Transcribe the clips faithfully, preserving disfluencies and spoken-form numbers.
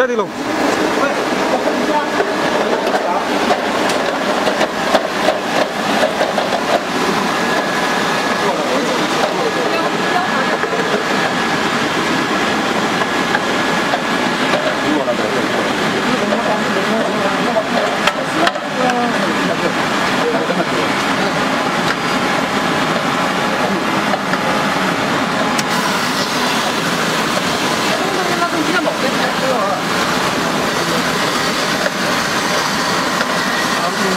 这里喽。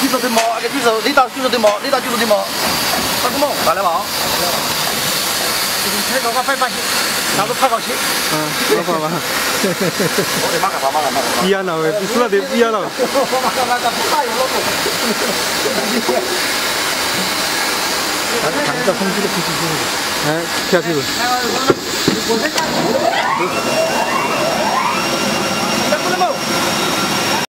你做的毛，给你做，你打你做的毛，你打你做的毛，打个毛，打了毛。你搞个拍拍，拿着拍过去。嗯，老板嘛。我得马干嘛马干嘛。一样了，你说的一样了。马干马干，不打有老公。哎，看这空气的空气，哎，下去了。